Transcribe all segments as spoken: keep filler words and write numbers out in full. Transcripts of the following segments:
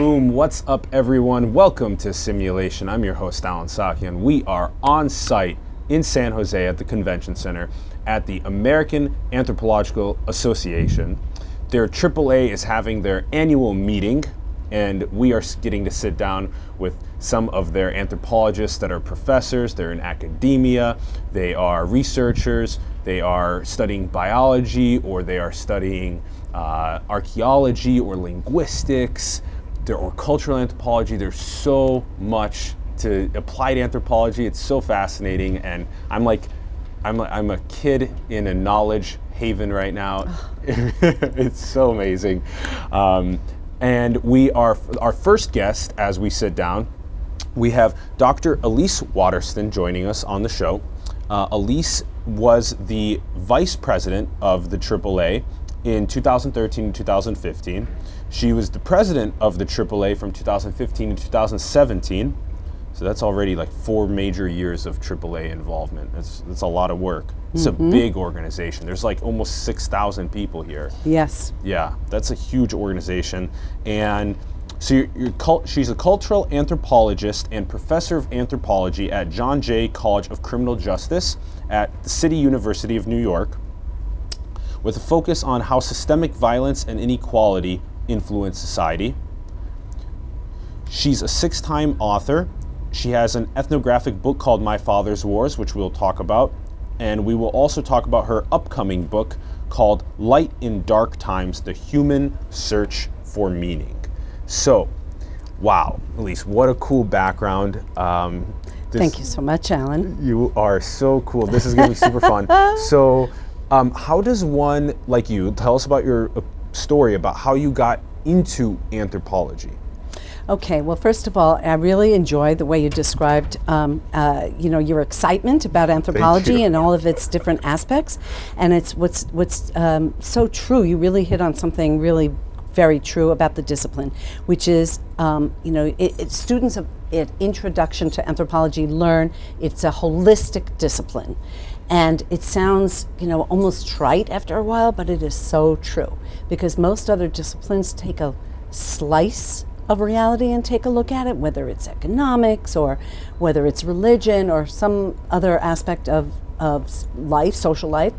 Boom, what's up everyone? Welcome to Simulation. I'm your host, Alan Sakian. We are on site in San Jose at the Convention Center at the American Anthropological Association. Their triple A is having their annual meeting, and we are getting to sit down with some of their anthropologists that are professors, they're in academia, they are researchers, they are studying biology, or they are studying uh, archaeology or linguistics, there, or cultural anthropology. There's so much to applied anthropology. It's so fascinating, and I'm like, I'm a, I'm a kid in a knowledge haven right now. It's so amazing. Um, And we are, our first guest as we sit down, we have Doctor Alisse Waterston joining us on the show. Uh, Alisse was the vice president of the triple A in two thousand thirteen to two thousand fifteen. She was the president of the triple A from two thousand fifteen to two thousand seventeen. So that's already like four major years of triple A involvement. That's, that's a lot of work. It's mm-hmm. a big organization. There's like almost six thousand people here. Yes. Yeah, that's a huge organization. And so you're, you're cult she's a cultural anthropologist and professor of anthropology at John Jay College of Criminal Justice at the City University of New York, with a focus on how systemic violence and inequality influence society. She's a six-time author. She has an ethnographic book called My Father's Wars, which we'll talk about. And we will also talk about her upcoming book called Light in Dark Times, The Human Search for Meaning. So, wow, Alisse, what a cool background. Um, this, Thank you so much, Alan. You are so cool. This is going to be super fun. So, um, how does one like you, tell us about your uh, story about how you got into anthropology? Okay, well, first of all, I really enjoyed the way you described, um, uh, you know, your excitement about anthropology and all of its different aspects. And it's what's, what's um, so true. You really hit on something really very true about the discipline, which is, um, you know, it, it, students of it, introduction to anthropology learn it's a holistic discipline. And it sounds, you know, almost trite after a while, but it is so true. Because most other disciplines take a slice of reality and take a look at it, whether it's economics or whether it's religion or some other aspect of, of life, social life,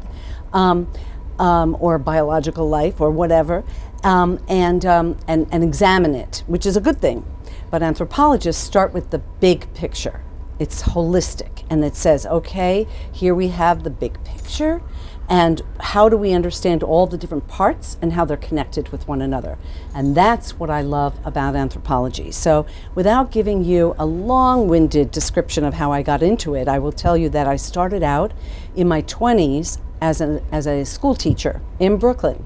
um, um, or biological life or whatever, um, and, um, and, and examine it, which is a good thing. But anthropologists start with the big picture. It's holistic, and it says, okay, here we have the big picture, and how do we understand all the different parts and how they're connected with one another? And that's what I love about anthropology. So without giving you a long-winded description of how I got into it, I will tell you that I started out in my twenties as, an, as a school teacher in Brooklyn,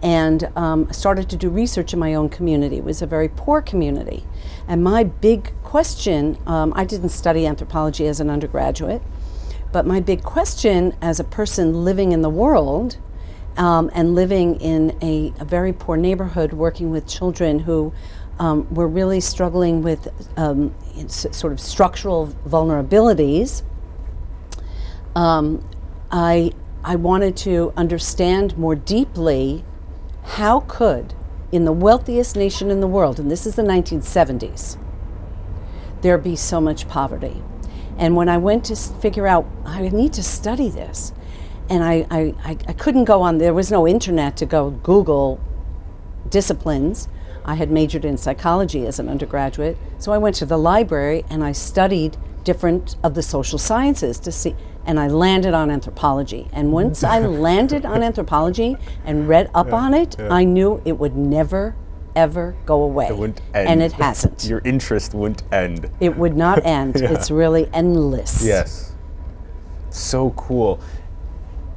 and um, started to do research in my own community. It was a very poor community. And my big question, um, I didn't study anthropology as an undergraduate, but my big question as a person living in the world um, and living in a, a very poor neighborhood, working with children who um, were really struggling with um, sort of structural vulnerabilities, um, I, I wanted to understand more deeply how could, in the wealthiest nation in the world, and this is the nineteen seventies, there be so much poverty. And when I went to figure out, I need to study this, and I, I, I couldn't go on, there was no internet to go Google disciplines. I had majored in psychology as an undergraduate, so I went to the library and I studied different of the social sciences to see, and I landed on anthropology. And once I landed on anthropology and read up yeah, on it, yeah. I knew it would never ever go away. It wouldn't end. And it hasn't. Your interest wouldn't end. It would not end. Yeah. It's really endless. Yes. So cool.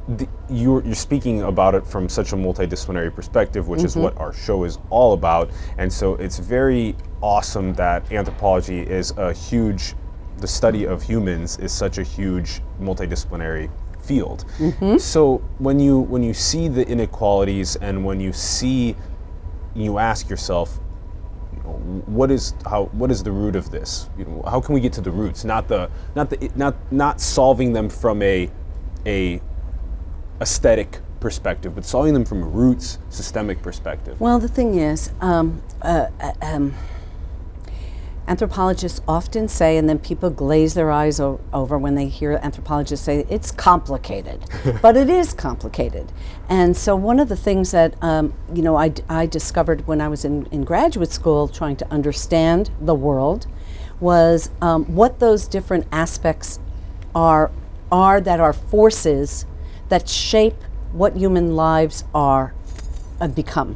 The, you're, you're speaking about it from such a multidisciplinary perspective, which mm-hmm. is what our show is all about. And so it's very awesome that anthropology is a huge, the study of humans is such a huge multidisciplinary field. Mm-hmm. So when you, when you see the inequalities and when you see you ask yourself, you know, what is how what is the root of this? You know, how can we get to the roots? Not the not the not not solving them from a a aesthetic perspective, but solving them from a roots systemic perspective? Well, the thing is, um, uh, um, anthropologists often say, and then people glaze their eyes o over when they hear anthropologists say, it's complicated. But it is complicated. And so one of the things that um, you know, I, d I discovered when I was in, in graduate school trying to understand the world was um, what those different aspects are, are that are forces that shape what human lives are uh, become.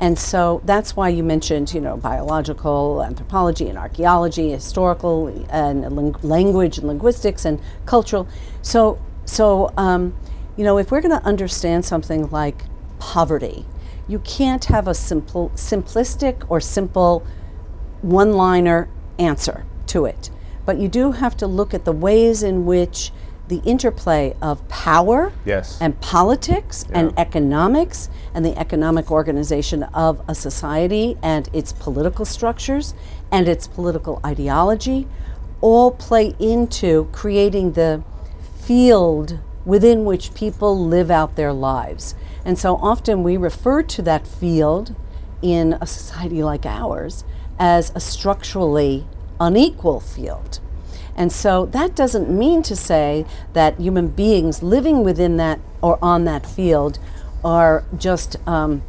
And so that's why you mentioned, you know, biological anthropology and archaeology, historical and ling language and linguistics and cultural. So, so um, you know, if we're going to understand something like poverty, you can't have a simple, simplistic or simple one-liner answer to it. But you do have to look at the ways in which the interplay of power, yes, and politics, yeah, and economics and the economic organization of a society and its political structures and its political ideology all play into creating the field within which people live out their lives. And so often we refer to that field in a society like ours as a structurally unequal field. And so that doesn't mean to say that human beings living within that or on that field are just, um,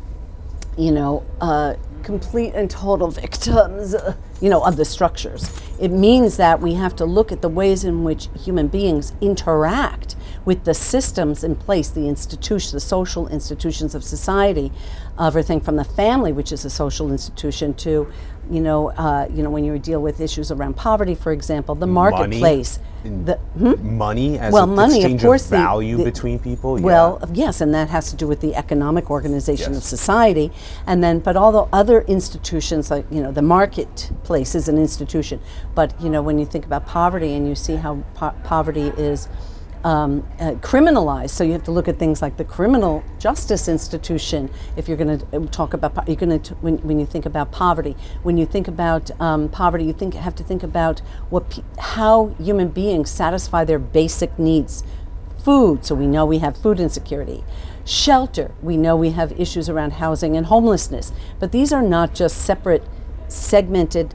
you know, uh, complete and total victims, uh, you know, of the structures. It means that we have to look at the ways in which human beings interact with the systems in place, the institution, the social institutions of society, everything from the family, which is a social institution, to, you know, uh, you know, when you deal with issues around poverty, for example, the marketplace, money, the hmm? money as well, an money, exchange of, course, of value the, the, between people. Yeah. Well, yes, and that has to do with the economic organization, yes, of society, and then, but all the other institutions, like, you know, the marketplace is an institution. But you know, when you think about poverty and you see how po poverty is Um, uh, criminalized, so you have to look at things like the criminal justice institution. If you're going to talk about, you're going to when, when you think about poverty, when you think about um, poverty, you think have to think about what pe how human beings satisfy their basic needs. Food, so we know we have food insecurity. Shelter, we know we have issues around housing and homelessness. But these are not just separate, segmented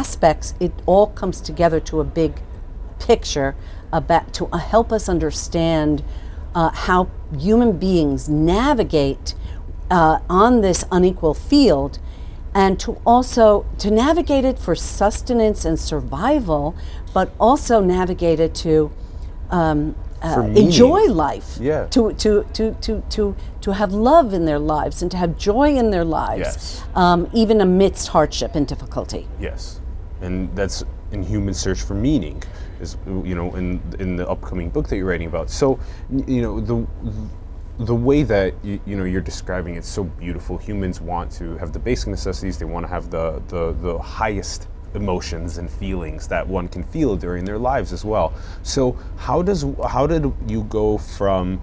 aspects. It all comes together to a big picture about to uh, help us understand uh, how human beings navigate uh, on this unequal field, and to also to navigate it for sustenance and survival, but also navigate it to um, uh, enjoy life, yeah, to, to, to, to, to, to have love in their lives and to have joy in their lives, yes, um, even amidst hardship and difficulty. Yes, and that's in human search for meaning, is, you know, in in the upcoming book that you're writing about. So, you know, the the way that you, you know, you're describing it's so beautiful. Humans want to have the basic necessities. They want to have the the the highest emotions and feelings that one can feel during their lives as well. So how does how did you go from uh,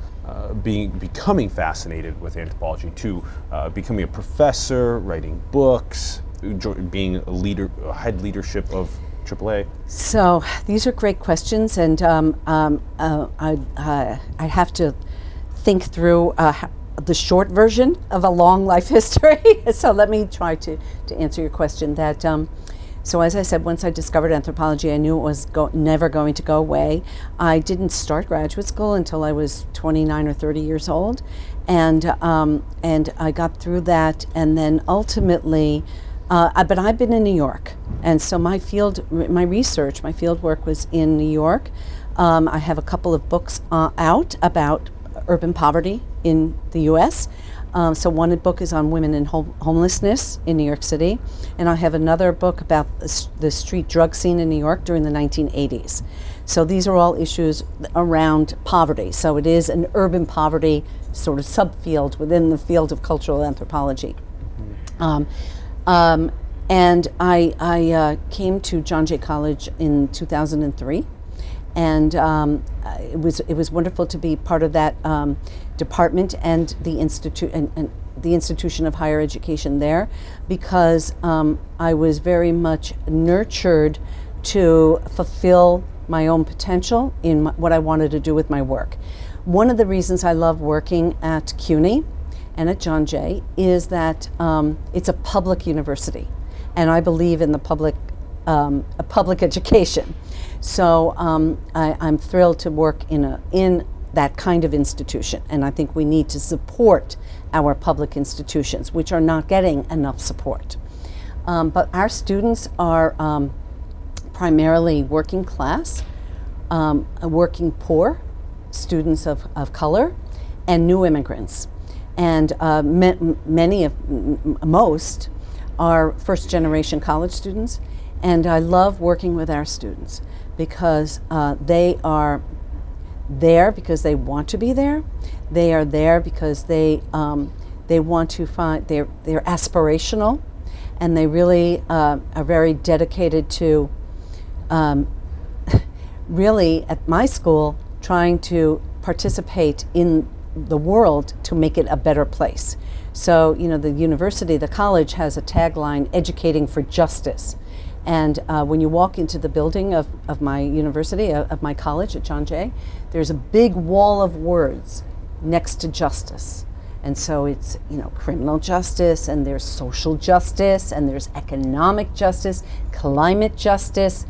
being becoming fascinated with anthropology to uh, becoming a professor, writing books, being a leader, head leadership of triple A? So these are great questions, and um, um, uh, I, uh, I have to think through uh, the short version of a long life history. So let me try to, to answer your question. That um, so as I said, once I discovered anthropology, I knew it was go never going to go away. I didn't start graduate school until I was twenty-nine or thirty years old, and um, and I got through that, and then ultimately. Uh, but I've been in New York, and so my field, my research, my field work was in New York. Um, I have a couple of books uh, out about urban poverty in the U S Um, so one book is on women and hom homelessness in New York City, and I have another book about the street drug scene in New York during the nineteen eighties. So these are all issues around poverty. So it is an urban poverty sort of subfield within the field of cultural anthropology. Um, Um, and I, I uh, came to John Jay College in two thousand three, and um, it was it was wonderful to be part of that um, department and the institute and, and the institution of higher education there, because um, I was very much nurtured to fulfill my own potential in my, what I wanted to do with my work. One of the reasons I love working at C U N Y and at John Jay is that um, it's a public university, and I believe in the public, um, a public education. So um, I, I'm thrilled to work in a in that kind of institution, and I think we need to support our public institutions, which are not getting enough support. Um, but our students are um, primarily working class, um, working poor, students of, of color, and new immigrants. And uh, m many of, m most are first generation college students. And I love working with our students because uh, they are there because they want to be there. They are there because they, um, they want to find, they're, they're aspirational, and they really uh, are very dedicated to um, really at my school trying to participate in the world to make it a better place. So, you know, the university, the college has a tagline, educating for justice. And uh, when you walk into the building of, of my university, uh, of my college at John Jay, there's a big wall of words next to justice. And so it's, you know, criminal justice, and there's social justice, and there's economic justice, climate justice,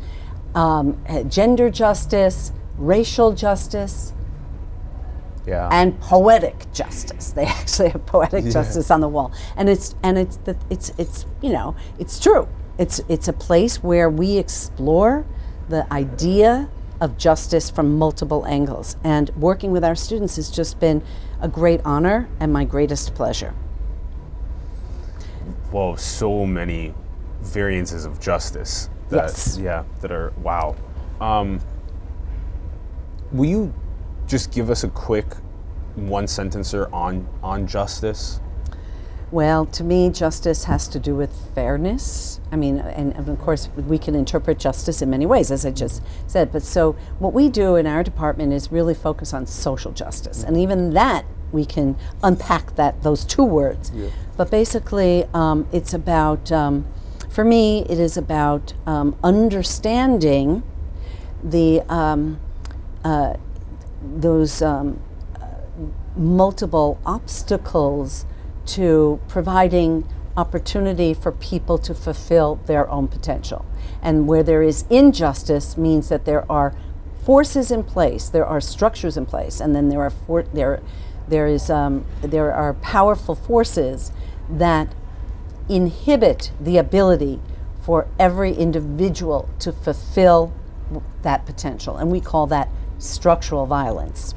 um, gender justice, racial justice, yeah, and poetic justice. They actually have poetic yeah. justice on the wall. And it's, and it's, the, it's, it's, you know, it's true. It's, it's a place where we explore the idea of justice from multiple angles. And working with our students has just been a great honor and my greatest pleasure. Whoa, so many variances of justice. That, yes. Yeah, that are, wow. Um, will you just give us a quick one-sentencer on, on justice? Well, to me, justice has to do with fairness. I mean, and, and of course, we can interpret justice in many ways, as I just said. But so what we do in our department is really focus on social justice. And even that, we can unpack that, those two words. Yeah. But basically, um, it's about, um, for me, it is about um, understanding the, um, uh, those um, uh, multiple obstacles to providing opportunity for people to fulfill their own potential. And where there is injustice means that there are forces in place, there are structures in place, and then there are for there there is um, there are powerful forces that inhibit the ability for every individual to fulfill that potential, and we call that structural violence.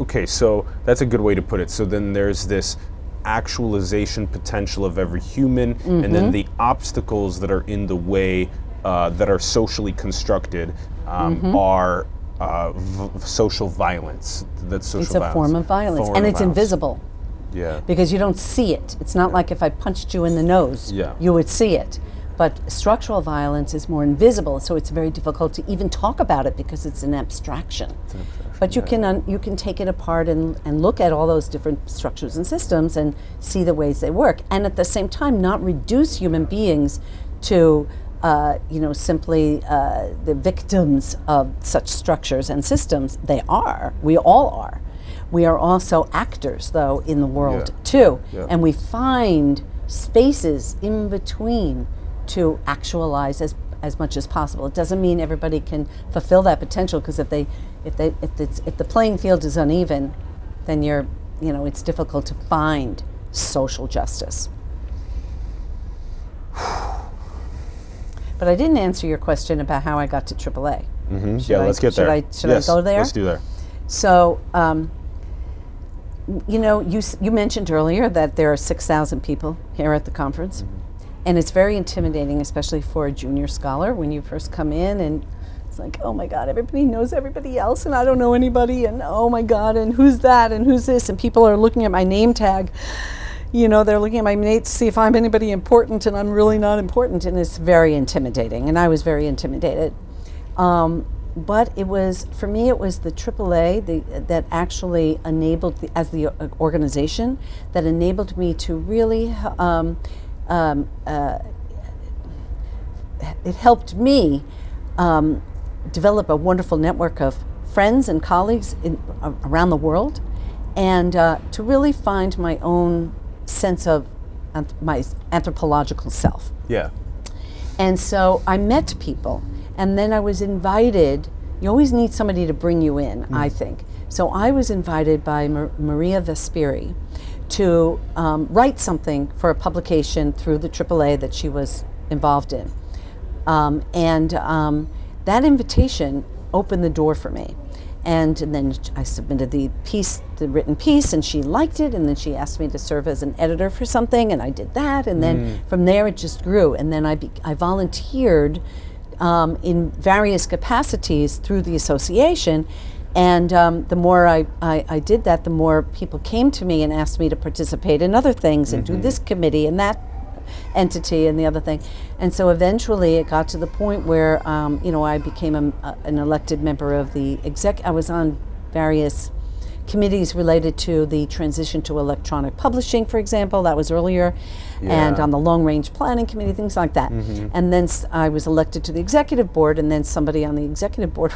Okay, so that's a good way to put it. So then there's this actualization potential of every human, mm-hmm. and then the obstacles that are in the way uh, that are socially constructed um, mm-hmm. are uh, v social violence. That's social it's a violence. form of violence, form and of it's violence. invisible. Yeah, because you don't see it. It's not yeah. like if I punched you in the nose, yeah. you would see it. But structural violence is more invisible, so it's very difficult to even talk about it because it's an abstraction. It's an abstraction. But you can un you can take it apart and, and look at all those different structures and systems and see the ways they work, and at the same time not reduce human beings to uh, you know simply uh, the victims of such structures and systems. They are. We all are. We are also actors, though, in the world yeah. too, yeah. and we find spaces in between to actualize as as much as possible. It doesn't mean everybody can fulfill that potential, because if they if they if it's if the playing field is uneven, then you're you know it's difficult to find social justice. But I didn't answer your question about how I got to triple A. Mm-hmm. Yeah, I, let's get should there. I, should yes, I go there? Let's do there. So, um, you know, you you mentioned earlier that there are six thousand people here at the conference. Mm-hmm. And it's very intimidating, especially for a junior scholar when you first come in, and it's like, oh my God, everybody knows everybody else and I don't know anybody, and oh my God, and who's that and who's this, and people are looking at my name tag. You know, they're looking at my name to see if I'm anybody important, and I'm really not important, and it's very intimidating, and I was very intimidated. Um, but it was, for me, it was the triple A the, that actually enabled, the, as the organization, that enabled me to really um, Um, uh, it helped me um, develop a wonderful network of friends and colleagues in, uh, around the world, and uh, to really find my own sense of anth my anthropological self. Yeah. And so I met people, and then I was invited. You always need somebody to bring you in, mm. I think. So I was invited by Mar Maria Vespiri to um, write something for a publication through the triple A that she was involved in. Um, and um, that invitation opened the door for me. And, and then I submitted the piece, the written piece, and she liked it, and then she asked me to serve as an editor for something, and I did that, and then mm. from there it just grew. And then I, be I volunteered um, in various capacities through the association. And um, the more I, I, I did that, the more people came to me and asked me to participate in other things and mm-hmm. do this committee and that entity and the other thing. And so eventually it got to the point where, um, you know, I became a, a, an elected member of the exec. I was on various committees related to the transition to electronic publishing, for example. That was earlier. Yeah. And on the long-range planning committee, things like that. Mm-hmm. And then s I was elected to the executive board, and then somebody on the executive board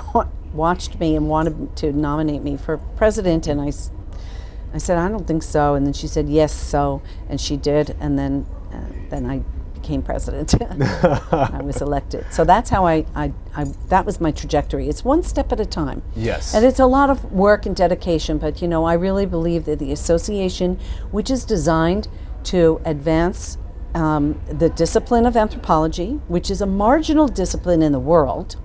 watched me and wanted to nominate me for president, and I, s I said, I don't think so. And then she said, yes, so, and she did, and then, uh, then I became president. I was elected. So that's how I, I, I, that was my trajectory. It's one step at a time. Yes. And it's a lot of work and dedication, but you know, I really believe that the association, which is designed to advance um, the discipline of anthropology, which is a marginal discipline in the world,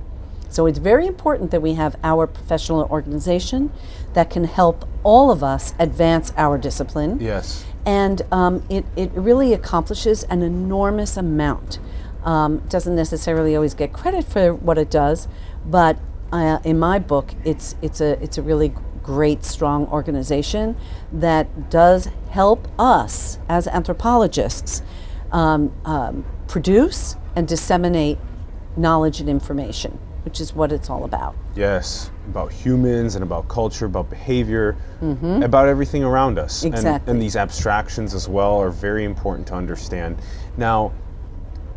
so it's very important that we have our professional organization that can help all of us advance our discipline. Yes. And um, it, it really accomplishes an enormous amount. Um, doesn't necessarily always get credit for what it does, but uh, in my book, it's, it's, a, it's a really great, strong organization that does help us as anthropologists um, um, produce and disseminate knowledge and information, which is what it's all about. Yes, about humans and about culture, about behavior, mm-hmm. about everything around us. Exactly. And, and these abstractions as well are very important to understand. Now,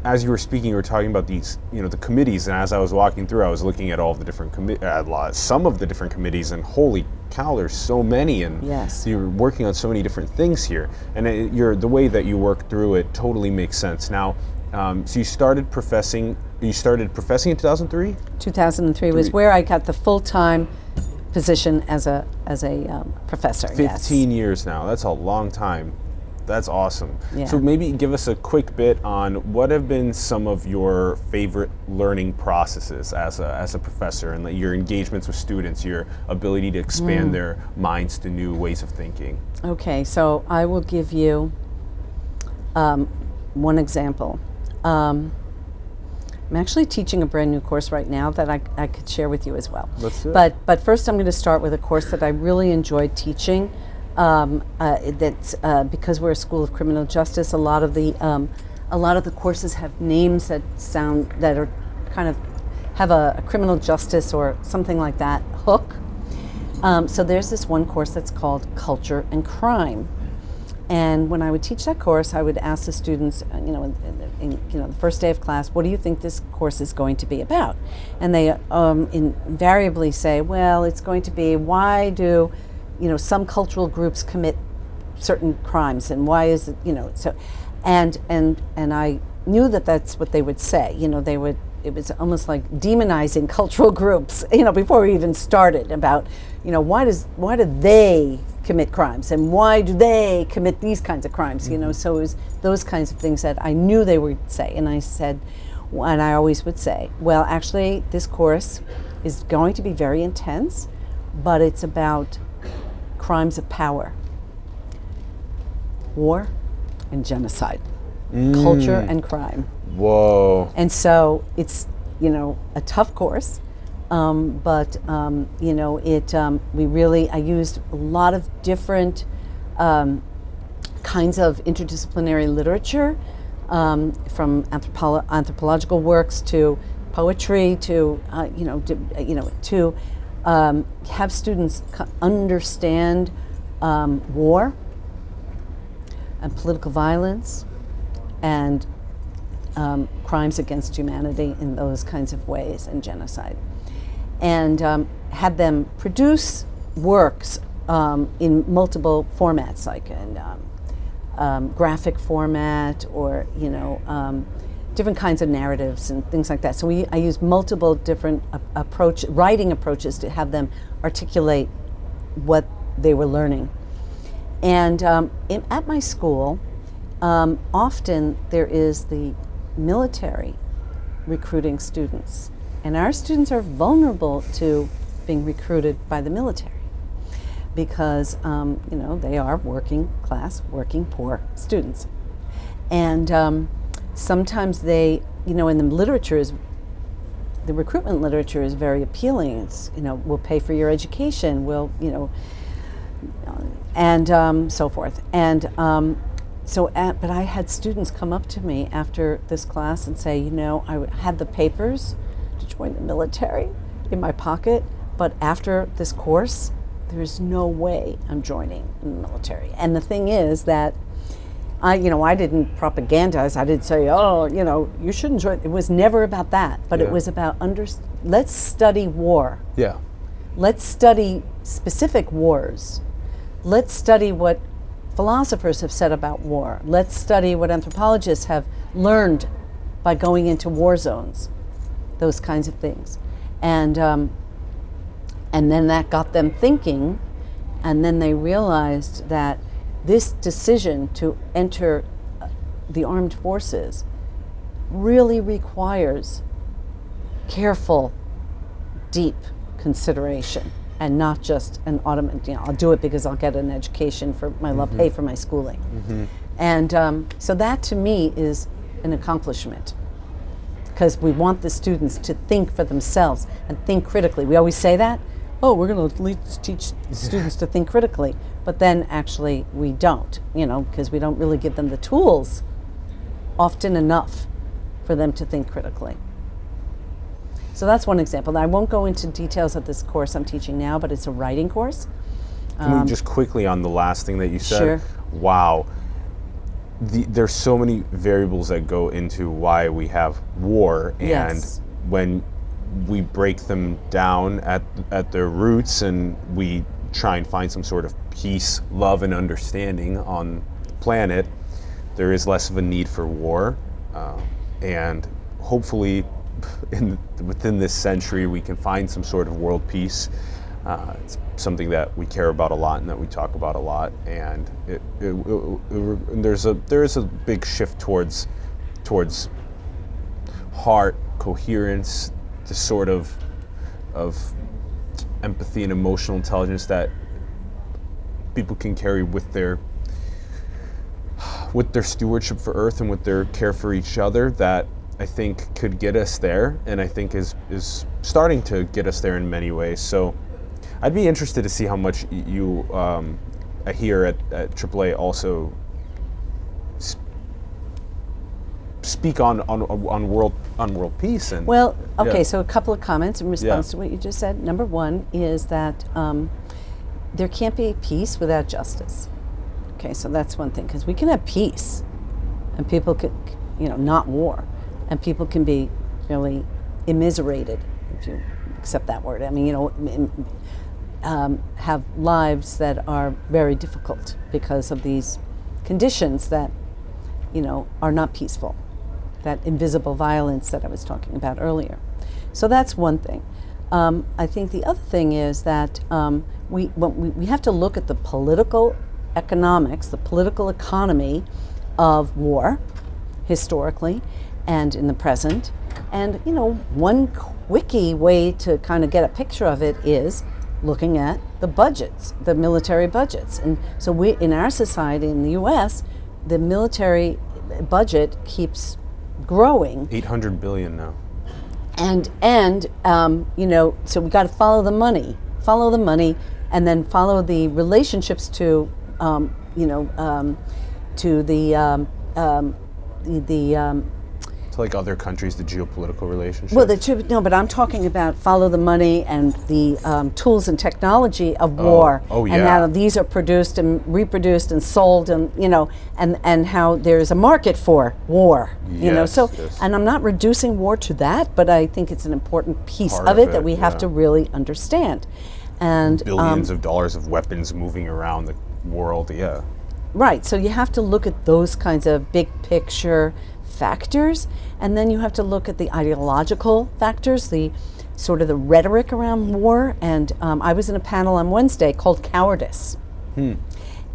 as you were speaking, you were talking about these, you know, the committees, and as I was walking through, I was looking at all the different committees, uh, some of the different committees, and holy cow, there's so many, and yes. you're working on so many different things here, and it, you're, the way that you work through it totally makes sense. Now, um, so you started professing. You started professing in two thousand three? two thousand three was where I got the full-time position as a as a um, professor. fifteen yes. years now. That's a long time. That's awesome. Yeah. So maybe give us a quick bit on what have been some of your favorite learning processes as a, as a professor, and your engagements with students, your ability to expand mm. their minds to new ways of thinking. Okay, so I will give you um, one example. Um, I'm actually teaching a brand new course right now that I, I could share with you as well. That's it. But, but first I'm going to start with a course that I really enjoyed teaching. Um, uh, that's, uh, because we're a school of criminal justice, a lot of the, um, a lot of the courses have names that sound, that are kind of, have a, a criminal justice or something like that hook. Um, so there's this one course that's called Culture and Crime. And when I would teach that course, I would ask the students, uh, you know, in, in, in, you know, the first day of class, what do you think this course is going to be about? And they um, invariably say, well, it's going to be why do, you know, some cultural groups commit certain crimes, and why is it, you know, so, and and and I knew that that's what they would say. You know, they would. It was almost like demonizing cultural groups, you know, before we even started about, you know, why does why do they commit crimes, and why do they commit these kinds of crimes, you know, so it was those kinds of things that I knew they would say, and I said, and I always would say, well, actually, this course is going to be very intense, but it's about crimes of power, war, and genocide, mm. culture and crime. Whoa. And so it's, you know, a tough course. Um, but um, you know, it. Um, we really. I used a lot of different um, kinds of interdisciplinary literature, um, from anthropo anthropological works to poetry to uh, you know to, uh, you know to um, have students c understand um, war and political violence and um, crimes against humanity in those kinds of ways, and genocide. and um, had them produce works um, in multiple formats, like in um, um, graphic format, or you know, um, different kinds of narratives and things like that. So we I used multiple different uh, approach writing approaches to have them articulate what they were learning. And um, in, at my school, um, often there is the military recruiting students, and our students are vulnerable to being recruited by the military because um, you know, they are working class, working poor students, and um, sometimes they, you know, in the literature is the recruitment literature is very appealing. It's, you know, we'll pay for your education, we'll, you know, and um, so forth. And um, so, at, but I had students come up to me after this class and say, you know, I had the papers to join the military in my pocket, but after this course, there's no way I'm joining the military. And the thing is that I, you know, I didn't propagandize. I didn't say, oh, you know, you shouldn't join. It was never about that, but yeah. It was about under. Let's study war. Yeah. Let's study specific wars. Let's study what philosophers have said about war. Let's study what anthropologists have learned by going into war zones. Those kinds of things, and um, and then that got them thinking, and then they realized that this decision to enter the armed forces really requires careful, deep consideration, and not just an automatic, you know, I'll do it because I'll get an education for my, mm-hmm. I'll pay for my schooling. Mm-hmm. And um, so that to me is an accomplishment, because we want the students to think for themselves and think critically. We always say that, oh, we're going to teach students to think critically, but then actually we don't, you know, because we don't really give them the tools often enough for them to think critically. So that's one example. I won't go into details of this course I'm teaching now, but it's a writing course. Can um, we just quickly on the last thing that you said? Sure. Wow. The, there's so many variables that go into why we have war, and yes. When we break them down at, at their roots and we try and find some sort of peace, love, and understanding on the planet, there is less of a need for war, uh, and hopefully in, within this century we can find some sort of world peace. Uh, it's something that we care about a lot and that we talk about a lot, and it, it, it, it, it, there's a there is a big shift towards towards heart coherence, the sort of of empathy and emotional intelligence that people can carry with their with their stewardship for Earth and with their care for each other, that I think could get us there, and I think is is starting to get us there in many ways. So I'd be interested to see how much you um, here at, at triple A also sp speak on, on on world on world peace. And well, okay, yeah. So a couple of comments in response yeah. to what you just said. Number one is that um, there can't be peace without justice. Okay, so that's one thing, because we can have peace, and people could, you know, not war, and people can be really immiserated, if you accept that word. I mean, you know. Um, have lives that are very difficult because of these conditions that, you know, are not peaceful, that invisible violence that I was talking about earlier. So that's one thing. Um, I think the other thing is that um, we, when we, we have to look at the political economics, the political economy of war historically and in the present. And, you know, one quickie way to kind of get a picture of it is looking at the budgets, the military budgets. And so we, in our society in the U S, the military budget keeps growing. eight hundred billion now. And, and um, you know, so we got to follow the money, follow the money, and then follow the relationships to, um, you know, um, to the, um, um, the, the um, to like other countries, the geopolitical relationship? Well, the no, but I'm talking about follow the money and the um, tools and technology of oh. war. Oh, yeah. And how these are produced and reproduced and sold, and you know, and and how there's a market for war. Yes, you know, so yes. and I'm not reducing war to that, but I think it's an important piece of, of it that we yeah. have to really understand. And billions um, of dollars of weapons moving around the world, yeah. Right, so you have to look at those kinds of big picture factors, and then you have to look at the ideological factors, the sort of the rhetoric around war. And um, I was in a panel on Wednesday called Cowardice, hmm.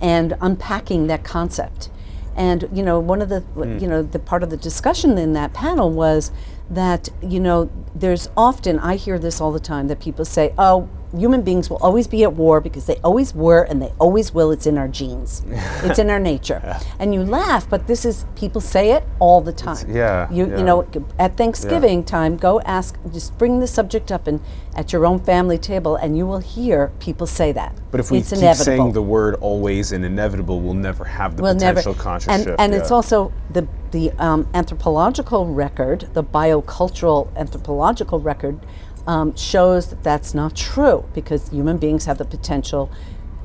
and unpacking that concept. And you know, one of the hmm. you know the part of the discussion in that panel was that you know there's often, I hear this all the time, that people say, oh, human beings will always be at war because they always were and they always will. It's in our genes. It's in our nature. Yeah. And you laugh, but this is, people say it all the time. It's, yeah. You yeah. you know, at Thanksgiving yeah. time, go ask, just bring the subject up and at your own family table, and you will hear people say that. But if we it's keep inevitable. saying the word always and inevitable, we'll never have the we'll potential never. conscious and, shift. And yeah. it's also the the um, anthropological record, the biocultural anthropological record. Um, shows that that's not true, because human beings have the potential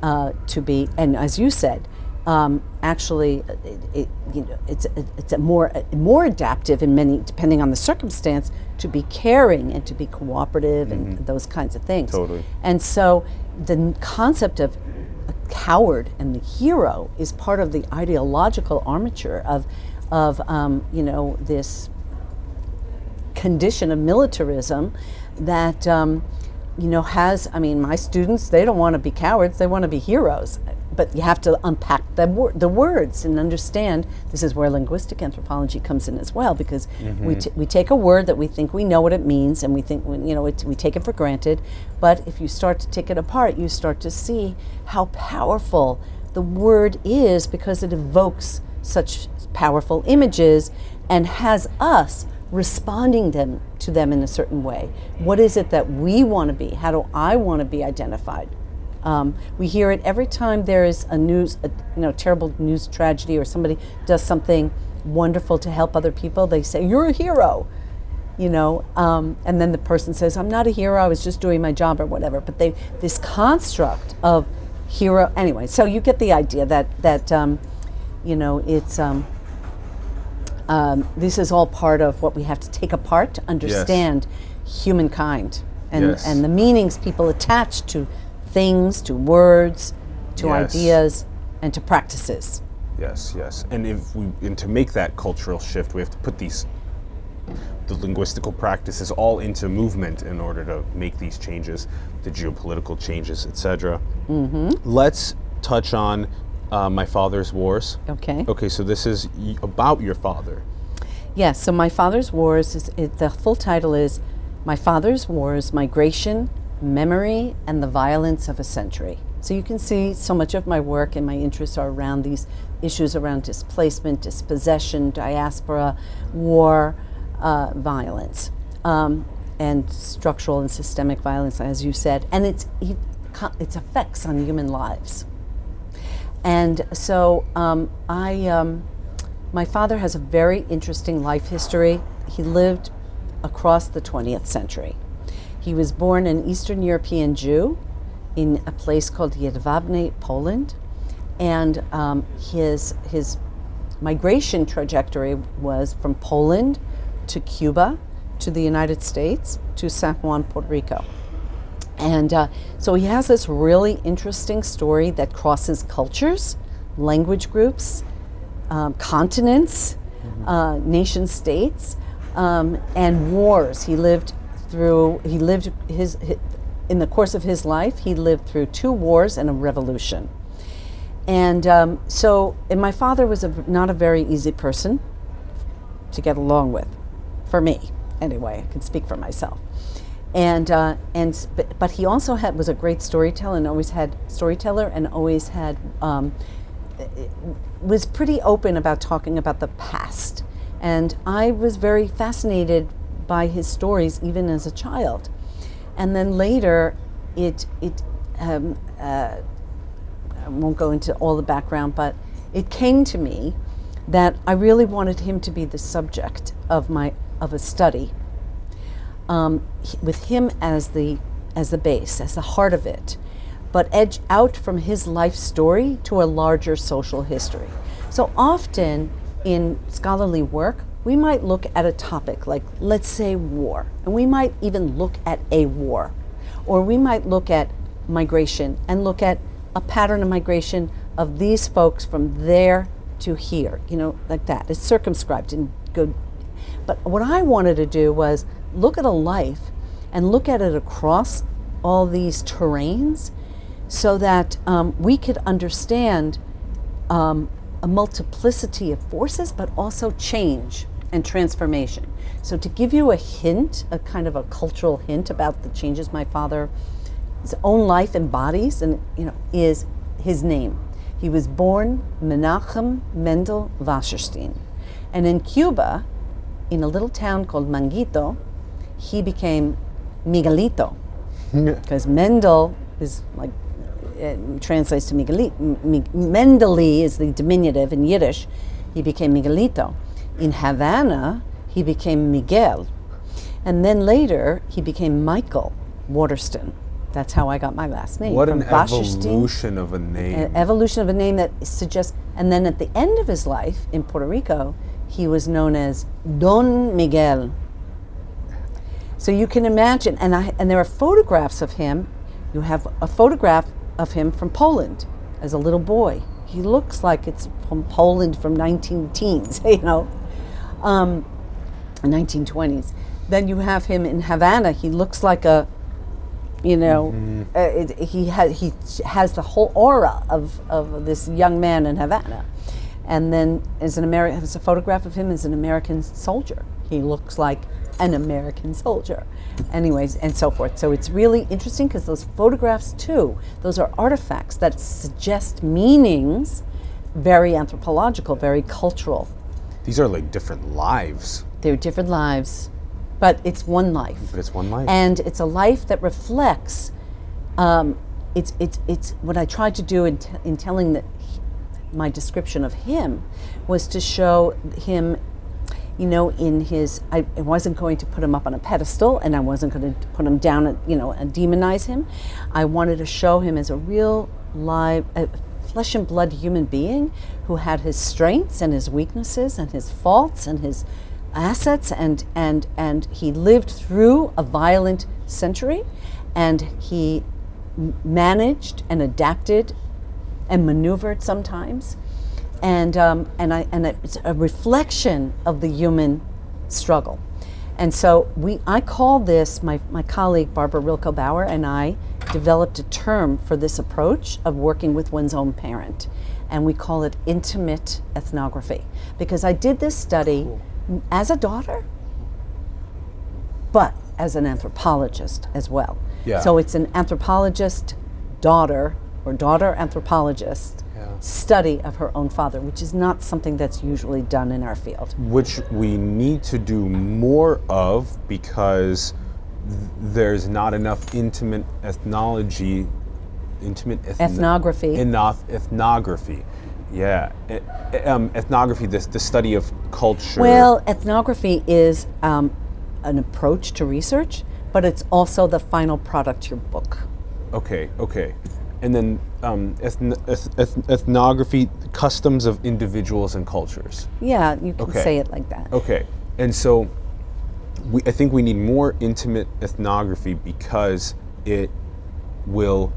uh, to be, and as you said, um, actually, it, it, you know, it's it, it's a more uh, more adaptive in many, depending on the circumstance, to be caring and to be cooperative mm-hmm. and those kinds of things. Totally. And so, the concept of a coward and the hero is part of the ideological armature of of um, you know this condition of militarism. That um, you know has, I mean, my students, they don't want to be cowards, they want to be heroes. But you have to unpack the, wor the words and understand, this is where linguistic anthropology comes in as well, because mm-hmm. we, t we take a word that we think we know what it means, and we think, we, you know, it, we take it for granted. But if you start to take it apart, you start to see how powerful the word is, because it evokes such powerful images and has us responding them to them in a certain way. What is it that we want to be? How do I want to be identified? Um, we hear it every time there is a news, a, you know, terrible news tragedy, or somebody does something wonderful to help other people. They say, "You're a hero," you know, um, and then the person says, "I'm not a hero. I was just doing my job," or whatever. But they, this construct of hero, anyway. So you get the idea that that um, you know, it's. Um, Um, this is all part of what we have to take apart to understand yes. humankind and, yes. and the meanings people attach to things, to words, to yes. ideas, and to practices. Yes, yes. And if we, and to make that cultural shift, we have to put these, the linguistical practices, all into movement in order to make these changes, the geopolitical changes, et cetera. Mm-hmm. Let's touch on Uh, My Father's Wars. Okay. Okay, so this is y about your father. Yes, yeah, so My Father's Wars, is it, the full title is My Father's Wars, Migration, Memory, and the Violence of a Century. So you can see so much of my work and my interests are around these issues around displacement, dispossession, diaspora, war, uh, violence, um, and structural and systemic violence, as you said, and its, its effects on human lives. And so um, I, um, my father has a very interesting life history. He lived across the twentieth century. He was born an Eastern European Jew in a place called Jedwabne, Poland. And um, his, his migration trajectory was from Poland to Cuba, to the United States, to San Juan, Puerto Rico. And uh, so he has this really interesting story that crosses cultures, language groups, um, continents, mm-hmm. uh, nation states, um, and wars. He lived through, he lived his, his, in the course of his life, he lived through two wars and a revolution. And um, so, and my father was a, not a very easy person to get along with, for me, anyway, I can speak for myself. And uh, and but, but he also had was a great storyteller and always had storyteller and always had um, was pretty open about talking about the past. And I was very fascinated by his stories even as a child. And then later, it it um, uh, I won't go into all the background, but it came to me that I really wanted him to be the subject of my of a study, um, with him as the as the base, as the heart of it, but edge out from his life story to a larger social history. So often in scholarly work, we might look at a topic like, let's say, war, and we might even look at a war, or we might look at migration and look at a pattern of migration of these folks from there to here, you know, like that. It's circumscribed and good. But what I wanted to do was look at a life and look at it across all these terrains so that um, we could understand um, a multiplicity of forces, but also change and transformation. So to give you a hint, a kind of a cultural hint about the changes my father's own life embodies, and you know, is his name. He was born Menachem Mendel Wasserstein, and in Cuba, in a little town called Manguito, he became Miguelito, because Mendel is like, it translates to Miguelito. Mendeli is the diminutive in Yiddish. He became Miguelito. In Havana, he became Miguel. And then later, he became Michael Waterston. That's how I got my last name. What an evolution of a name. An evolution of a name that suggests, and then at the end of his life in Puerto Rico, he was known as Don Miguel. So you can imagine, and, I, and there are photographs of him. You have a photograph of him from Poland as a little boy. He looks like it's from Poland from nineteen teens, you know, um, nineteen twenties. Then you have him in Havana. He looks like a, you know, mm-hmm. uh, it, he, ha he has the whole aura of, of this young man in Havana. And then as an Ameri there's a photograph of him as an American soldier. He looks like an American soldier, anyways, and so forth. So it's really interesting because those photographs too, those are artifacts that suggest meanings, very anthropological, very cultural. These are like different lives. They're different lives, but it's one life. But it's one life. And it's a life that reflects, um, it's, it's, it's what I tried to do in, t in telling that my description of him was to show him, you know, in his, I, I wasn't going to put him up on a pedestal, and I wasn't going to put him down, at, you know, and demonize him. I wanted to show him as a real live, uh, flesh and blood human being who had his strengths and his weaknesses and his faults and his assets, and and and he lived through a violent century, and he managed and adapted and maneuvered sometimes. And, um, and, I, and it's a reflection of the human struggle. And so we, I call this, my, my colleague Barbara Rilke-Bauer and I developed a term for this approach of working with one's own parent. And we call it intimate ethnography. Because I did this study cool. as a daughter, but as an anthropologist as well. Yeah. So it's an anthropologist daughter, or daughter anthropologist, study of her own father, which is not something that's usually done in our field. Which we need to do more of, because th there's not enough intimate ethnology, intimate ethno ethnography. Enough ethnography, yeah. It, um, ethnography, this, the study of culture. Well, ethnography is um, an approach to research, but it's also the final product, your book. Okay, okay. And then um, ethn eth ethnography, customs of individuals and cultures. Yeah, you can okay. say it like that. Okay, and so we, I think we need more intimate ethnography, because it will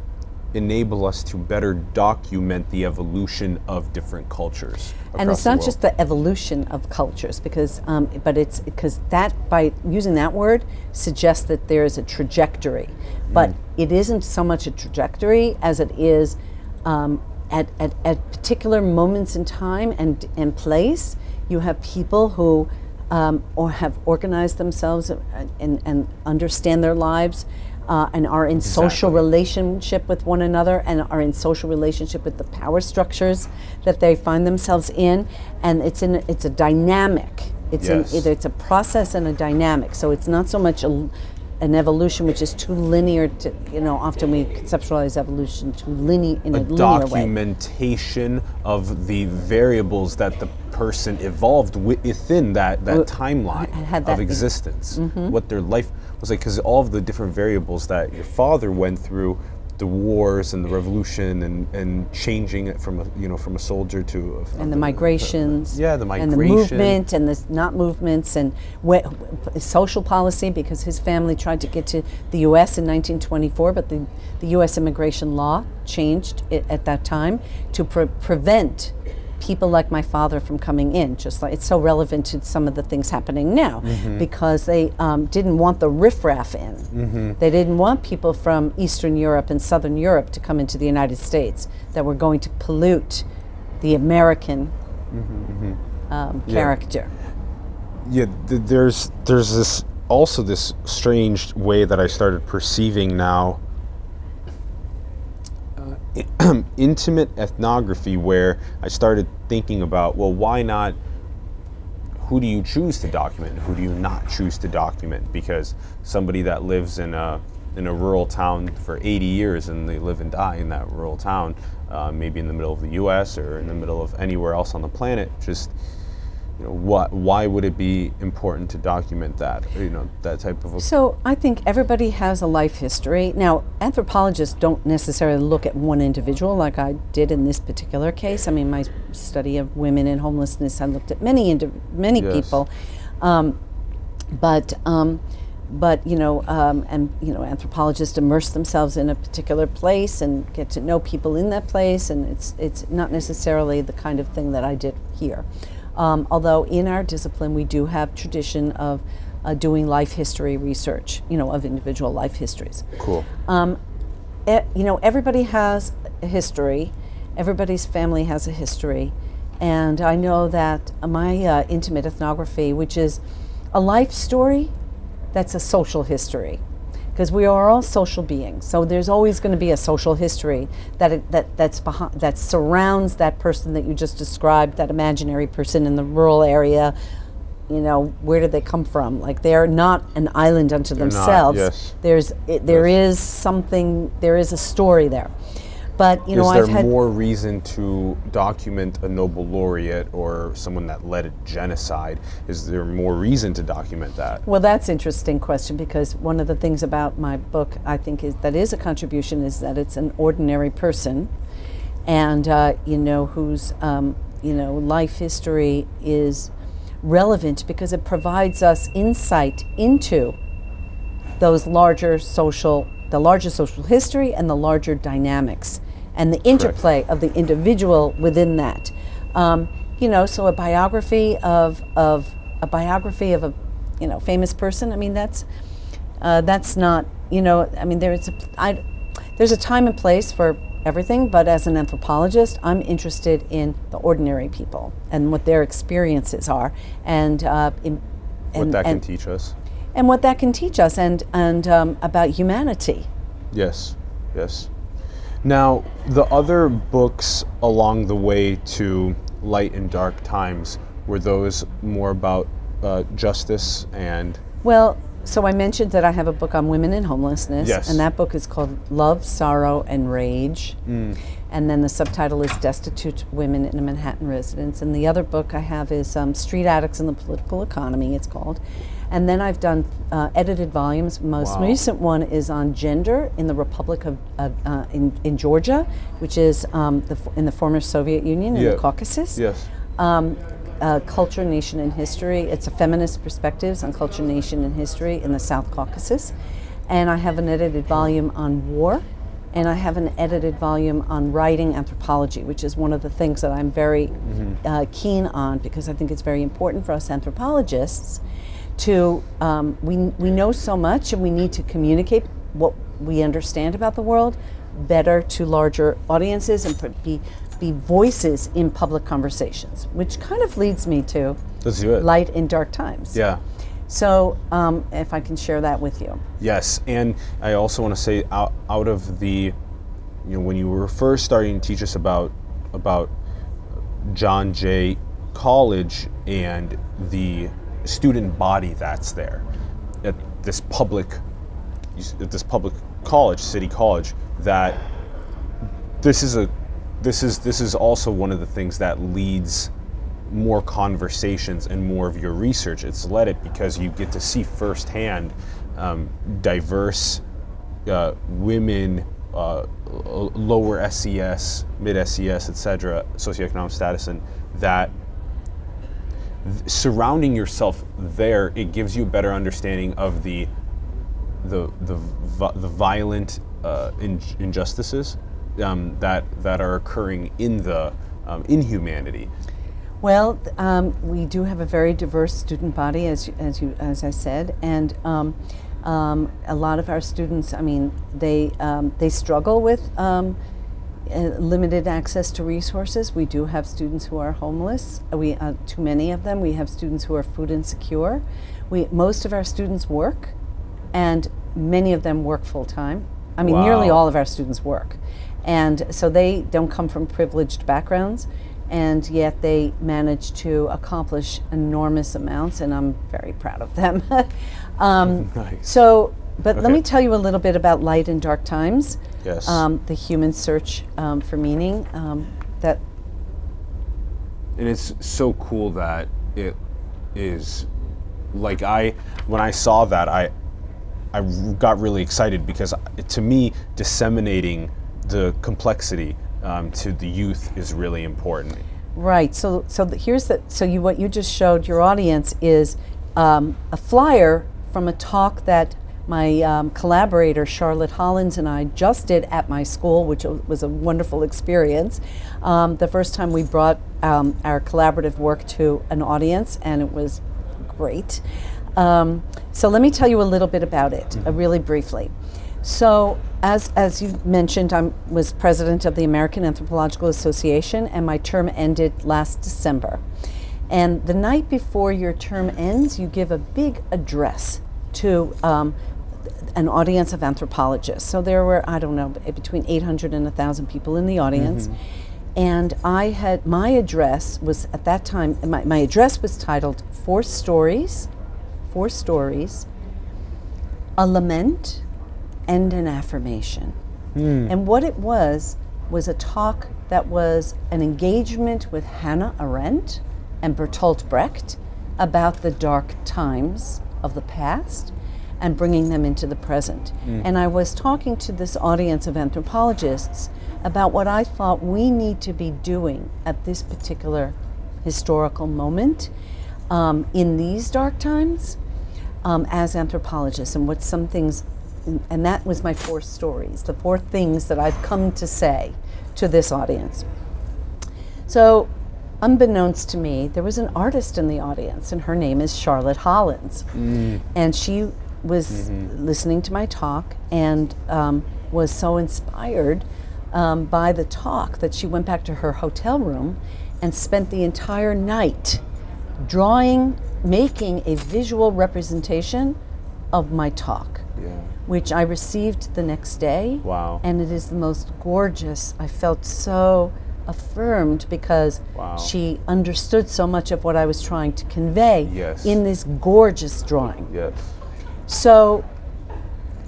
enable us to better document the evolution of different cultures. And it's not just the evolution of cultures, because, um, but it's because that, by using that word, suggests that there is a trajectory. But mm. it isn't so much a trajectory as it is um, at, at, at particular moments in time and, and place, you have people who um, or have organized themselves and, and, and understand their lives Uh, and are in exactly. social relationship with one another, and are in social relationship with the power structures that they find themselves in, and it's in a, it's a dynamic. It's yes. an, it's a process and a dynamic. So it's not so much a, an evolution, which is too linear. To you know, often we conceptualize evolution too linear in a, a linear way. A documentation of the variables that the person evolved within that, that timeline that of existence, mm-hmm. what their life was like, because all of the different variables that your father went through, the wars and the revolution and, and changing it from a, you know, from a soldier to a, and the, the migrations, the, yeah, the migration and the movement and the not movements and social policy, because his family tried to get to the U S in nineteen twenty-four, but the, the U S immigration law changed it at that time to pre prevent people like my father from coming in. Just like it's so relevant to some of the things happening now, mm-hmm. because they um, didn't want the riffraff in. Mm-hmm. They didn't want people from Eastern Europe and Southern Europe to come into the United States that were going to pollute the American mm-hmm. um, yeah. character. Yeah, th there's there's this also this strange way that I started perceiving now intimate ethnography, where I started thinking about, well, why not, who do you choose to document, who do you not choose to document? Because somebody that lives in a in a rural town for eighty years and they live and die in that rural town, uh, maybe in the middle of the U S or in the middle of anywhere else on the planet, just, you know, what, why would it be important to document that, you know, that type of... So I think everybody has a life history. Now, anthropologists don't necessarily look at one individual like I did in this particular case. I mean, my study of women and homelessness, I looked at many, indi many yes. people. Um, but, um, but, you know, um, and, you know, anthropologists immerse themselves in a particular place and get to know people in that place, and it's, it's not necessarily the kind of thing that I did here. Um, although in our discipline we do have tradition of uh, doing life history research, you know, of individual life histories. Cool. Um, e you know, everybody has a history. Everybody's family has a history. And I know that my uh, intimate ethnography, which is a life story, that's a social history. Because we are all social beings, so there's always going to be a social history that it, that that's behind, that surrounds that person that you just described, that imaginary person in the rural area. You know, where did they come from? Like, they are not an island unto They're themselves. Not, yes. There's it, there yes. is something. There is a story there. But you know, I've had... Is there more reason to document a Nobel laureate or someone that led a genocide? Is there more reason to document that? Well, that's an interesting question, because one of the things about my book, I think, is that is a contribution is that it's an ordinary person, and uh, you know, whose um, you know, life history is relevant because it provides us insight into those larger social, the larger social history and the larger dynamics and the interplay Correct. Of the individual within that. Um, you know, so a biography of, of a biography of a, you know, famous person, I mean, that's, uh, that's not, you know, I mean, there is a, I, there's a time and place for everything, but as an anthropologist, I'm interested in the ordinary people and what their experiences are, and uh, in, what and, that can and, teach us. And what that can teach us, and and um, about humanity. Yes, yes. Now, the other books along the way to Light and Dark Times, were those more about uh, justice and... Well, so I mentioned that I have a book on women and homelessness, yes. and that book is called Love, Sorrow, and Rage. Mm. And then the subtitle is Destitute Women in a Manhattan Residence. And the other book I have is um, Street Addicts in the Political Economy, it's called. And then I've done uh, edited volumes. Most wow. recent one is on gender in the Republic of uh, uh, in, in Georgia, which is um, the f in the former Soviet Union, yeah. in the Caucasus. Yes. Um, uh, culture, Nation, and History. It's a feminist perspectives on culture, nation, and history in the South Caucasus. And I have an edited volume on war, and I have an edited volume on writing anthropology, which is one of the things that I'm very mm-hmm. uh, keen on, because I think it's very important for us anthropologists to, um, we, we know so much, and we need to communicate what we understand about the world better to larger audiences and be, be voices in public conversations, which kind of leads me to Light in Dark Times. Yeah. So um, if I can share that with you. Yes, and I also want to say out, out of the, you know, when you were first starting to teach us about, about John Jay College and the student body that's there at this public, at this public college, City College, that this is a, this is this is also one of the things that leads more conversations and more of your research. It's led it because you get to see firsthand um, diverse uh, women, uh, lower S E S, mid S E S, et cetera, socioeconomic status, and that surrounding yourself there, it gives you a better understanding of the the the, the violent uh, in, injustices um, that that are occurring in the um, inhumanity. Well, um, we do have a very diverse student body, as as you as I said, and um, um, a lot of our students, I mean, they um, they struggle with um, uh, limited access to resources. We do have students who are homeless. We uh, too many of them. We have students who are food insecure. We most of our students work, and many of them work full time. I mean, wow. Nearly all of our students work, and so they don't come from privileged backgrounds. And yet they managed to accomplish enormous amounts, and I'm very proud of them. um, nice. So, but okay. Let me tell you a little bit about Light in Dark Times. Yes. Um, the human search um, for meaning. Um, that. And it's so cool that it is, like I, when I saw that, I, I got really excited because to me, disseminating the complexity Um, to the youth is really important. Right. So, so the, here's the. So you, what you just showed your audience is um, a flyer from a talk that my um, collaborator Charlotte Hollins and I just did at my school, which was a wonderful experience. Um, the first time we brought um, our collaborative work to an audience, and it was great. Um, so let me tell you a little bit about it, mm-hmm. uh, really briefly. So, as, as you mentioned, I was president of the American Anthropological Association, and my term ended last December. And the night before your term ends, you give a big address to um, an audience of anthropologists. So there were, I don't know, between eight hundred and one thousand people in the audience. Mm-hmm. And I had, my address was, at that time, my, my address was titled Four Stories, Four Stories, A Lament, and an Affirmation. Mm. And what it was, was a talk that was an engagement with Hannah Arendt and Bertolt Brecht about the dark times of the past and bringing them into the present. Mm. And I was talking to this audience of anthropologists about what I thought we need to be doing at this particular historical moment um, in these dark times um, as anthropologists, and what some things. And that was my four stories, the four things that I've come to say to this audience. So, unbeknownst to me, there was an artist in the audience, and her name is Charlotte Hollins. Mm. And she was mm-hmm. listening to my talk and um, was so inspired um, by the talk that she went back to her hotel room and spent the entire night drawing, making a visual representation of my talk. Yeah. Which I received the next day. Wow. And it is the most gorgeous. I felt so affirmed because wow. she understood so much of what I was trying to convey yes. in this gorgeous drawing. Yes. So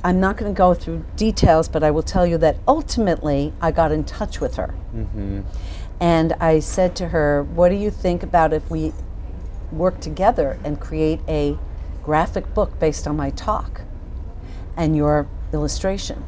I'm not going to go through details, but I will tell you that ultimately I got in touch with her. Mm-hmm. And I said to her, what do you think about if we work together and create a graphic book based on my talk and your illustration?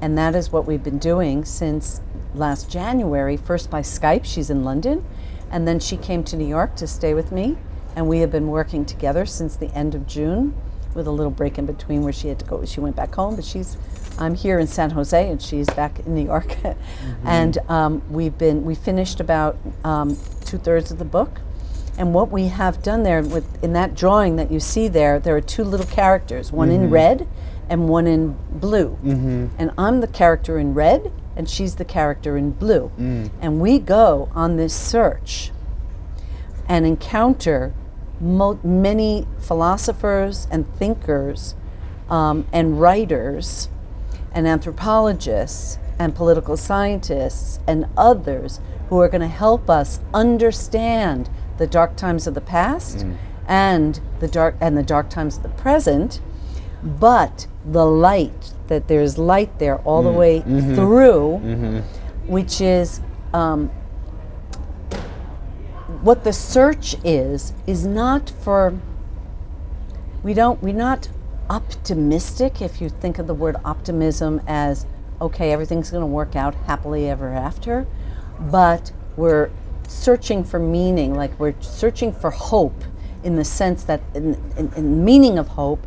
And that is what we've been doing since last January, first by Skype, she's in London, and then she came to New York to stay with me, and we have been working together since the end of June, with a little break in between where she had to go, she went back home, but she's, I'm here in San Jose, and she's back in New York. Mm-hmm. And um, we've been, we finished about um, two thirds of the book, and what we have done there, with in that drawing that you see there, there are two little characters, one mm-hmm. in red, and one in blue. Mm-hmm. And I'm the character in red, and she's the character in blue. Mm. And we go on this search and encounter mo many philosophers and thinkers um, and writers and anthropologists and political scientists and others who are going to help us understand the dark times of the past mm. and the dark and the dark times of the present, but the light, that there's light there all mm. the way mm-hmm. through, mm-hmm. which is um, what the search is, is not for, we don't, we're not optimistic, if you think of the word optimism as, okay, everything's going to work out happily ever after, but we're searching for meaning, like we're searching for hope in the sense that, in, in, in meaning of hope,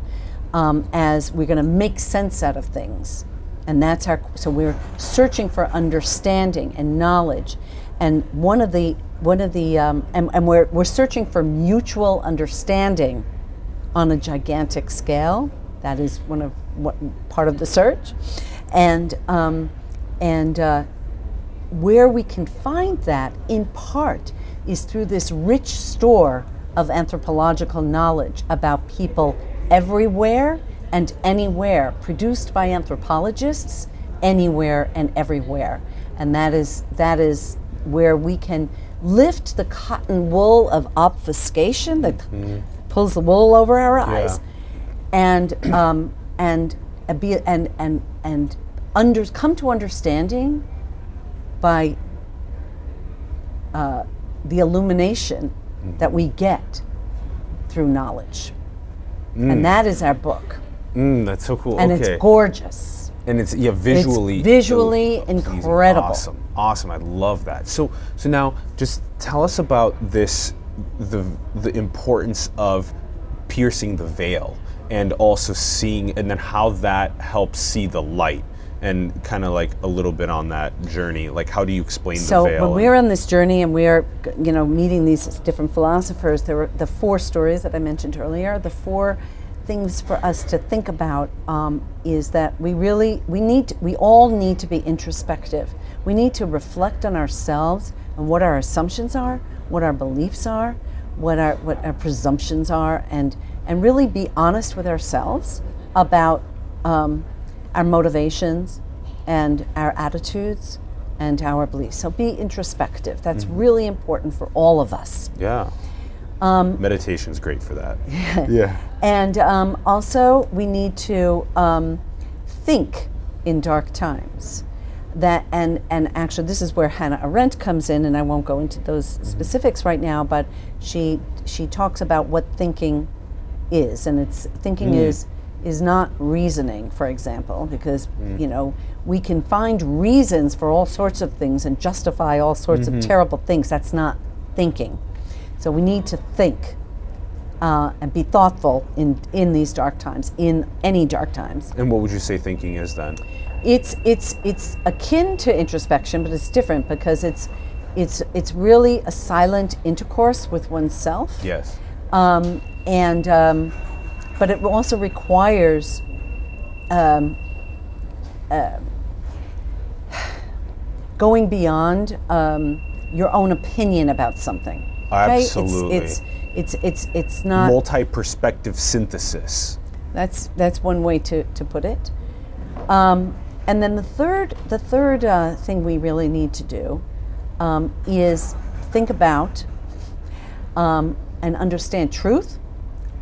um, as we're going to make sense out of things. And that's our, so we're searching for understanding and knowledge. And one of the, one of the, um, and, and we're, we're searching for mutual understanding on a gigantic scale. That is one of, what, part of the search. And, um, and uh, where we can find that, in part, is through this rich store of anthropological knowledge about people everywhere and anywhere, produced by anthropologists anywhere and everywhere. And that is, that is where we can lift the cotton wool of obfuscation that mm-hmm. pulls the wool over our yeah. eyes, and um, and uh, be and and and under come to understanding by uh, the illumination mm-hmm. that we get through knowledge, mm. and that is our book. Mm, that's so cool. And okay. it's gorgeous. And it's yeah, visually, it's visually so incredible. Awesome, awesome. I love that. So, so now just tell us about this, the the importance of piercing the veil and also seeing, and then how that helps see the light, and kind of like a little bit on that journey. Like, how do you explain so the veil? So when we're on this journey and we are, you know, meeting these different philosophers, there were the four stories that I mentioned earlier. The four things for us to think about um, is that we really, we need, to, we all need to be introspective. We need to reflect on ourselves and what our assumptions are, what our beliefs are, what our, what our presumptions are, and, and really be honest with ourselves about um, our motivations and our attitudes and our beliefs. So be introspective. That's mm-hmm. really important for all of us. Yeah. Um, Meditation's great for that. Yeah. And um, also, we need to um, think in dark times. That and and actually, this is where Hannah Arendt comes in, and I won't go into those mm-hmm. specifics right now. But she she talks about what thinking is, and it's thinking mm. is is not reasoning, for example, because mm. you know, we can find reasons for all sorts of things and justify all sorts mm-hmm. of terrible things. That's not thinking. So we need to think uh, and be thoughtful in, in these dark times, in any dark times. And what would you say thinking is then? It's it's it's akin to introspection, but it's different because it's it's it's really a silent intercourse with oneself. Yes. Um, and um, but it also requires um, uh, going beyond um, your own opinion about something. Okay? Absolutely. It's, it's, it's, it's, it's not... multi-perspective synthesis. That's, that's one way to, to put it. Um, and then the third, the third uh, thing we really need to do um, is think about um, and understand truth,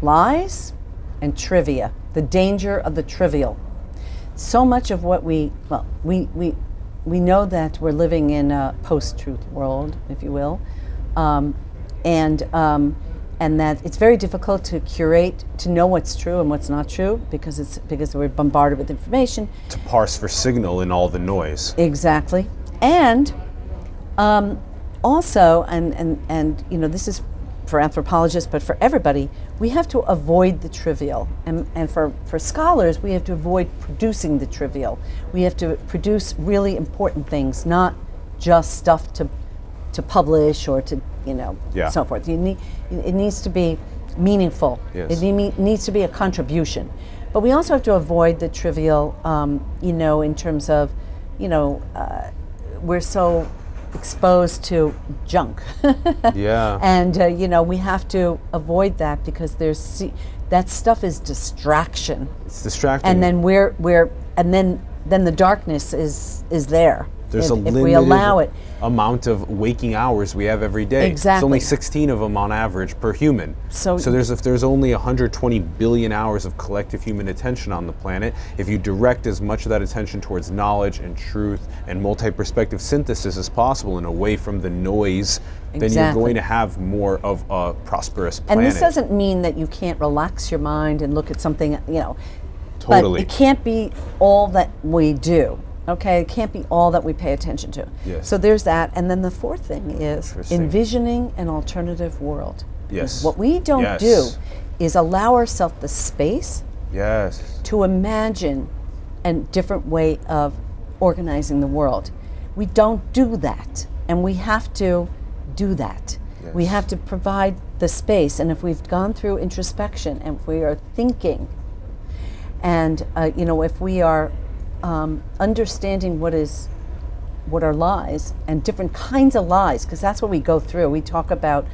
lies, and trivia, the danger of the trivial. So much of what we, well, we, we, we know that we're living in a post-truth world, if you will, um, And um, and that it's very difficult to curate, to know what's true and what's not true, because it's because we're bombarded with information. To parse for signal in all the noise. Exactly, and um, also, and and and you know, this is for anthropologists, but for everybody, we have to avoid the trivial, and and for for scholars, we have to avoid producing the trivial. We have to produce really important things, not just stuff to to publish or to, you know, yeah. so forth. You need, it needs to be meaningful. Yes. It need, needs to be a contribution. But we also have to avoid the trivial, um, you know, in terms of, you know, uh, we're so exposed to junk. yeah. And, uh, you know, we have to avoid that because there's, see, that stuff is distraction. It's distracting. And then we're, we're, and then, then the darkness is, is there. There's if, a limited if we allow it. amount of waking hours we have every day. Exactly. It's only sixteen of them on average per human. So, so there's if there's only one hundred twenty billion hours of collective human attention on the planet, if you direct as much of that attention towards knowledge and truth and multi-perspective synthesis as possible and away from the noise, then exactly. you're going to have more of a prosperous planet. And this doesn't mean that you can't relax your mind and look at something, you know. Totally. But it can't be all that we do. Okay, it can't be all that we pay attention to. Yes. So there's that. And then the fourth thing is envisioning an alternative world. Yes. What we don't yes. do is allow ourselves the space yes. to imagine a different way of organizing the world. We don't do that. And we have to do that. Yes. We have to provide the space. And if we've gone through introspection and if we are thinking and, uh, you know, if we are Um, understanding what is, what are lies and different kinds of lies, because that's what we go through. We talk about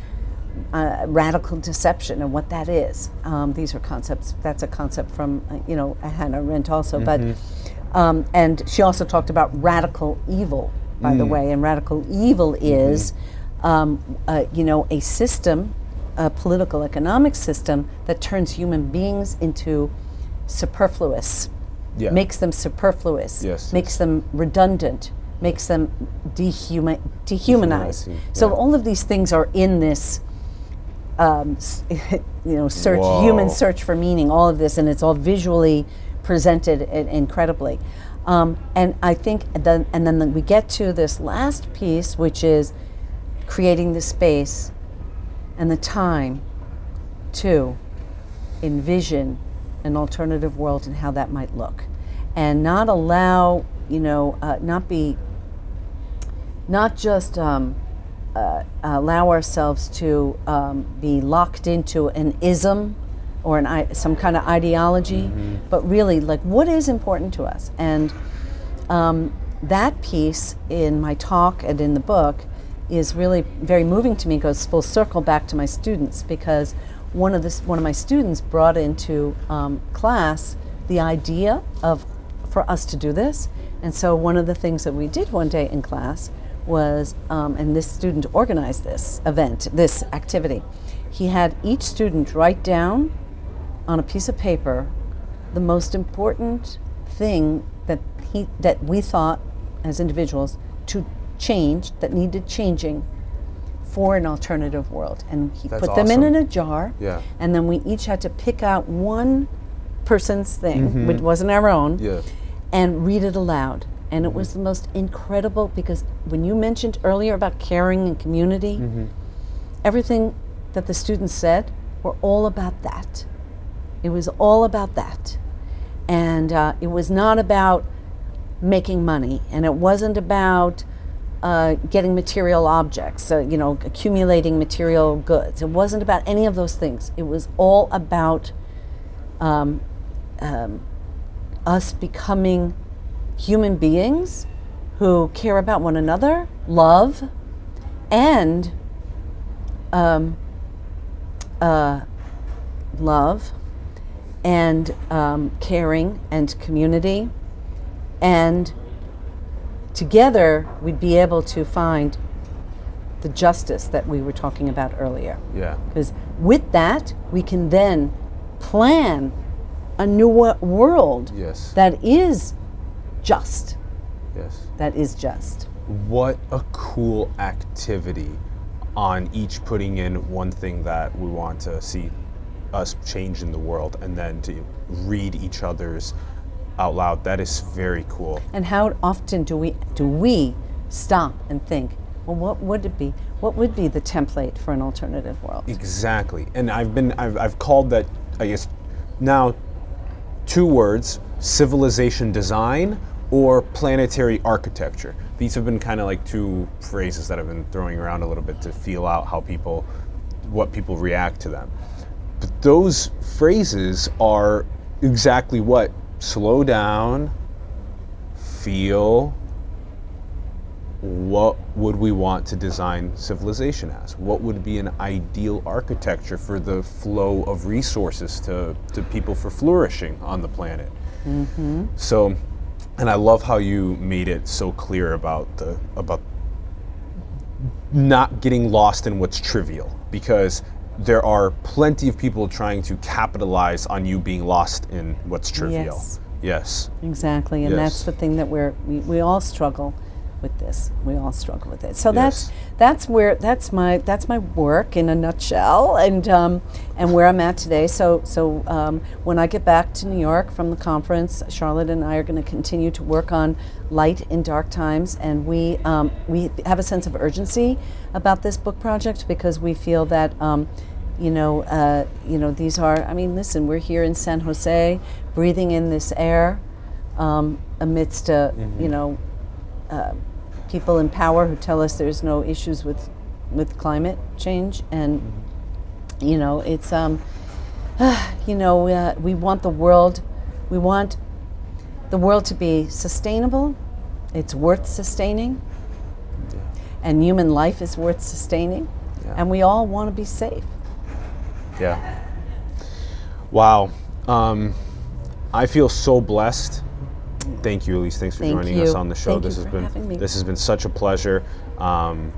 uh, radical deception and what that is. Um, these are concepts. That's a concept from uh, you know Hannah Arendt also, mm-hmm. but um, and she also talked about radical evil, by mm. the way. And radical evil is, mm-hmm. um, uh, you know, a system, a political economic system that turns human beings into superfluous. Yeah. Makes them superfluous, yes, makes yes. them redundant, makes them dehuman dehumanized. Yeah. So all of these things are in this, um, you know, search Whoa. human search for meaning. All of this, and it's all visually presented incredibly. Um, and I think, then, and then we get to this last piece, which is creating the space and the time to envision an alternative world and how that might look, and not allow, you know, uh, not be, not just um, uh, allow ourselves to um, be locked into an ism or an I some kind of ideology, mm-hmm. but really like what is important to us. And um, that piece in my talk and in the book is really very moving to me, goes full circle back to my students, because One of this, one of my students brought into um, class the idea of for us to do this, and so one of the things that we did one day in class was, um, and this student organized this event, this activity. He had each student write down on a piece of paper the most important thing that he that we thought as individuals to change, that needed changing for an alternative world. And he That's put them awesome. in, in a jar, yeah. and then we each had to pick out one person's thing, mm-hmm. which wasn't our own, yeah. and read it aloud. And mm-hmm. it was the most incredible, because when you mentioned earlier about caring and community, mm-hmm. everything that the students said were all about that. It was all about that. And uh, it was not about making money, and it wasn't about Uh, getting material objects, uh, you know, accumulating material goods. It wasn't about any of those things. It was all about um, um, us becoming human beings who care about one another, love, and um, uh, love, and um, caring, and community, and together we'd be able to find the justice that we were talking about earlier. Yeah. Because with that, we can then plan a new world yes. that is just. Yes. That is just. What a cool activity, on each putting in one thing that we want to see us change in the world, and then to read each other's out loud. That is very cool. And how often do we do we stop and think, well, what would it be? What would be the template for an alternative world? Exactly. And I've been I've I've called that, I guess, now two words: civilization design or planetary architecture. These have been kind of like two phrases that I've been throwing around a little bit to feel out how people, what people react to them. But those phrases are exactly what. Slow down, feel, what would we want to design civilization as? What would be an ideal architecture for the flow of resources to, to people for flourishing on the planet? Mm-hmm. So And I love how you made it so clear about the about not getting lost in what's trivial, because there are plenty of people trying to capitalize on you being lost in what's trivial. Yes. Yes. Exactly, and yes. that's the thing that we're we, we all struggle with this. We all struggle with it. So yes. that's that's where that's my that's my work in a nutshell, and um, and where I'm at today. So so um, when I get back to New York from the conference, Charlotte and I are going to continue to work on Light in Dark Times, and we um, we have a sense of urgency about this book project, because we feel that um, you know uh, you know these are. I mean, listen, we're here in San Jose, breathing in this air, um, amidst a mm-hmm. you know. Uh, people in power who tell us there's no issues with with climate change, and you know it's um uh, you know uh, we want the world we want the world to be sustainable. It's worth sustaining, yeah. and human life is worth sustaining, yeah. and we all want to be safe. Yeah. Wow. um, I feel so blessed. Thank you, Alisse. Thanks for Thank joining you. us on the show. Thank this has been this has been such a pleasure. Um,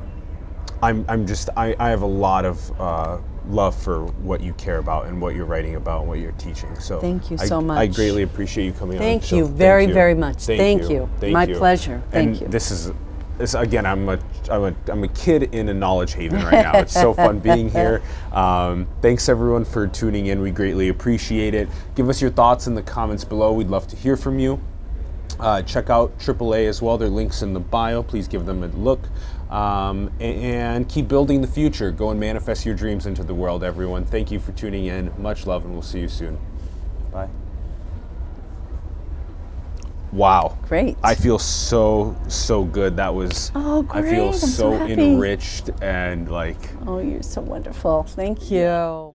I'm I'm just I, I have a lot of uh, love for what you care about and what you're writing about and what you're teaching. So Thank you I, so much. I greatly appreciate you coming Thank on. Thank you so, very thank you. very much. Thank, thank you. you. Thank My you. pleasure. Thank and you. This is this again. I'm a I'm a I'm a kid in a knowledge haven right now. It's so fun being here. Um, thanks everyone for tuning in. We greatly appreciate it. Give us your thoughts in the comments below. We'd love to hear from you. Uh, check out triple A as well. Their link's in the bio. Please give them a look. Um, and, and keep building the future. Go and manifest your dreams into the world, everyone. Thank you for tuning in. Much love, and we'll see you soon. Bye. Wow. Great. I feel so, so good. That was, oh, great. I feel I'm so, so enriched and like. Oh, you're so wonderful. Thank you.